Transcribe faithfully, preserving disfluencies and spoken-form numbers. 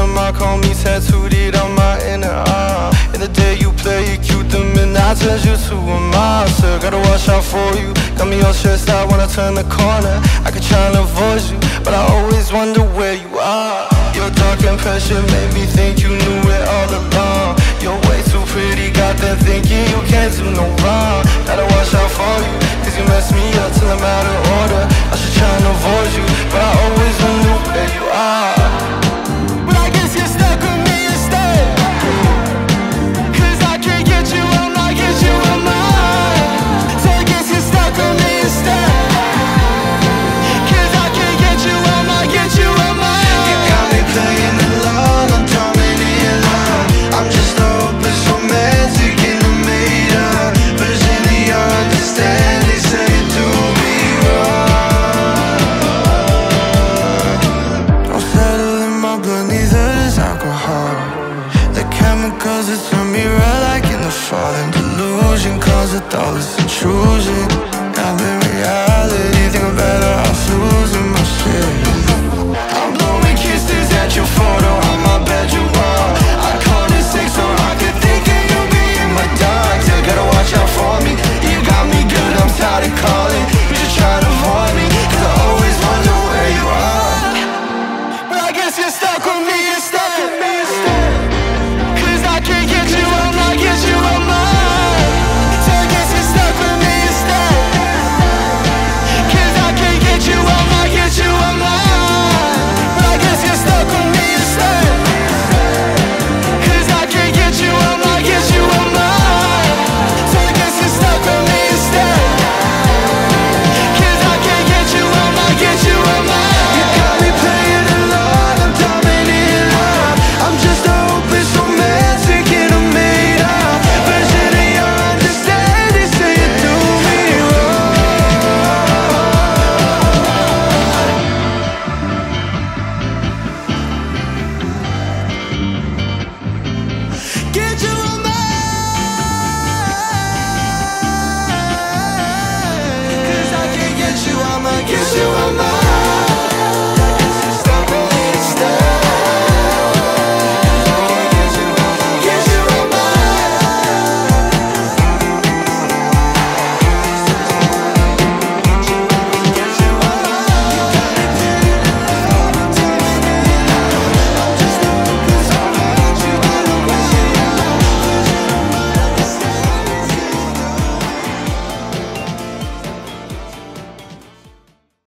till my homies tattooed on my inner arm. In the day you play it cute, the midnight turns you to a monster. Gotta watch out for you, got me all stressed out when I turn the corner. I could try and avoid you, but I always wonder where you are. Your dark impression made me think you knew it all along. You're way too pretty, got them thinking you can't do no wrong. Gotta watch out for you, cause you mess me up till I'm out of order. I should try and avoid you, but I always wonder where you are. But I guess you're stuck with me instead, cause I can't get you out, I get you out mine. So I guess you're stuck with me instead, cause I can't get you out, I get you out mine. You got me playing along, I'm drumming in line. I'm just hoping some magic in the middle, but really understand. Cause it's from me right like in the falling delusion, cause it all this intrusion.